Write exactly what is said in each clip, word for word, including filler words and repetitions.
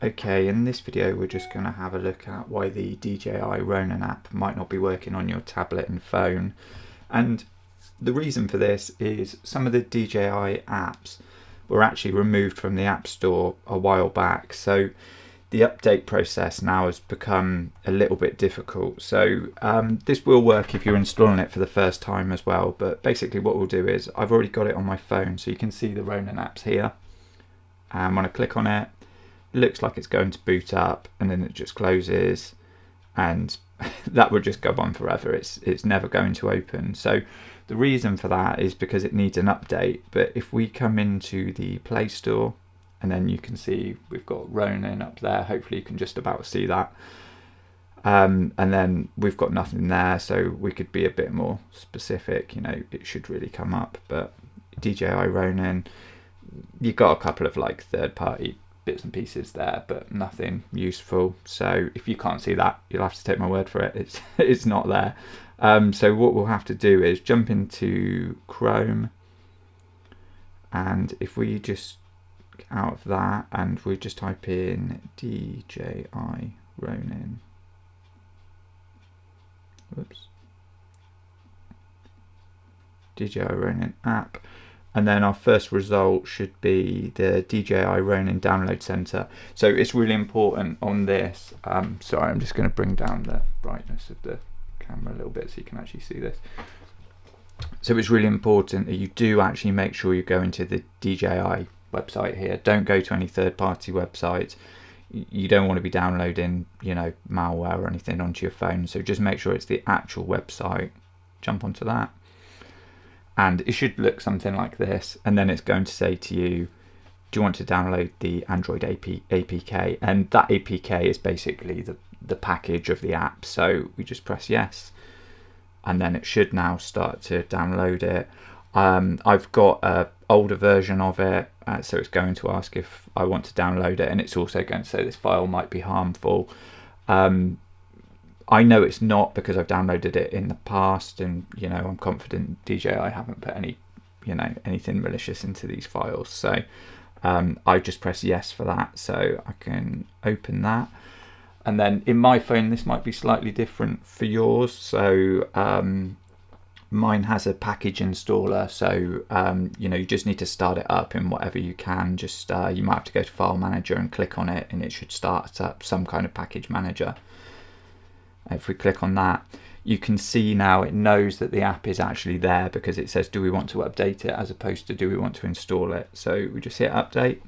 Okay, in this video we're just going to have a look at why the D J I Ronin app might not be working on your tablet and phone. And the reason for this is some of the D J I apps were actually removed from the App Store a while back. So the update process now has become a little bit difficult. So um, this will work if you're installing it for the first time as well. But basically what we'll do is, I've already got it on my phone, so you can see the Ronin apps here. And when I click on it, it looks like it's going to boot up and then it just closes, and that would just go on forever. It's it's never going to open. So the reason for that is because it needs an update. But if we come into the Play Store, and then you can see we've got Ronin up there. Hopefully you can just about see that. Um, and then we've got nothing there, so we could be a bit more specific. You know, it should really come up. But D J I Ronin, you've got a couple of like third-party bits and pieces there, but nothing useful. So if you can't see that, you'll have to take my word for it. It's it's not there. Um, so what we'll have to do is jump into Chrome, and if we just out of that and we just type in D J I Ronin. Whoops. D J I Ronin app. And then our first result should be the D J I Ronin Download Center. So it's really important on this. Um, sorry, I'm just going to bring down the brightness of the camera a little bit so you can actually see this. So it's really important that you do actually make sure you go into the D J I website here. Don't go to any third-party websites. You don't want to be downloading, you know, malware or anything onto your phone. So just make sure it's the actual website. Jump onto that. And it should look something like this, and then it's going to say to you, do you want to download the Android A P K? And that A P K is basically the, the package of the app. So we just press yes, and then it should now start to download it. Um, I've got an older version of it, uh, so it's going to ask if I want to download it, and it's also going to say this file might be harmful. Um, I know it's not because I've downloaded it in the past, and you know, I'm confident D J I haven't put any, you know, anything malicious into these files. So um, I just press yes for that, so I can open that. And then in my phone, this might be slightly different for yours. So um, mine has a package installer, so um, you know, you just need to start it up in whatever you can. Just uh, you might have to go to File Manager and click on it, and it should start up some kind of package manager. If we click on that, you can see now it knows that the app is actually there because it says, do we want to update it, as opposed to do we want to install it? So we just hit update,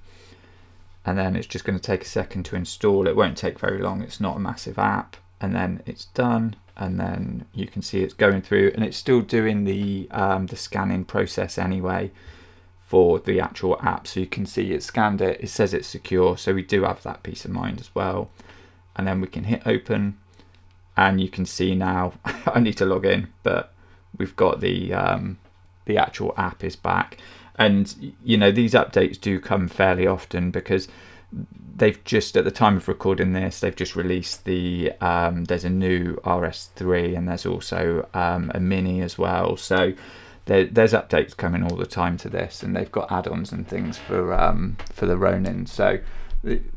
and then it's just going to take a second to install. It won't take very long. It's not a massive app. And then it's done. And then you can see it's going through, and it's still doing the, um, the scanning process anyway for the actual app. So you can see it scanned it. It says it's secure. So we do have that peace of mind as well. And then we can hit open. And you can see now, I need to log in, but we've got the um, the actual app is back. And you know, these updates do come fairly often because they've just, at the time of recording this, they've just released the, um, there's a new R S three, and there's also um, a mini as well. So there, there's updates coming all the time to this, and they've got add-ons and things for, um, for the Ronin. So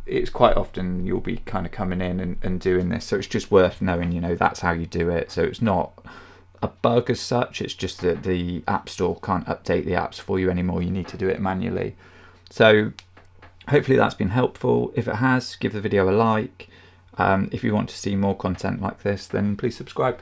it's quite often you'll be kind of coming in and, and doing this, so it's just worth knowing, you know, that's how you do it. So it's not a bug as such, it's just that the App Store can't update the apps for you anymore. You need to do it manually. So hopefully that's been helpful. If it has, give the video a like. Um, if you want to see more content like this, then please subscribe.